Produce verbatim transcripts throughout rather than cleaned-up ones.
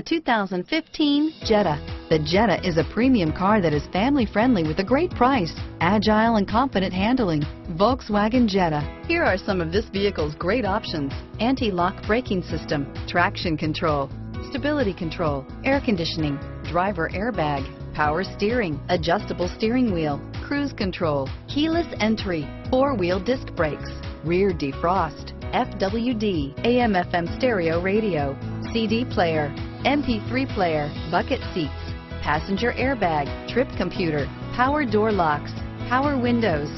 The two thousand fifteen Jetta. The Jetta is a premium car that is family friendly with a great price, agile and confident handling. Volkswagen Jetta. Here are some of this vehicle's great options: anti-lock braking system, traction control, stability control, air conditioning, driver airbag, power steering, adjustable steering wheel, cruise control, keyless entry, four-wheel disc brakes, rear defrost, F W D, A M F M stereo radio, C D player, M P three player, bucket seats, passenger airbag, trip computer, power door locks, power windows.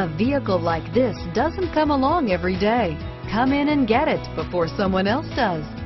A vehicle like this doesn't come along every day. Come in and get it before someone else does.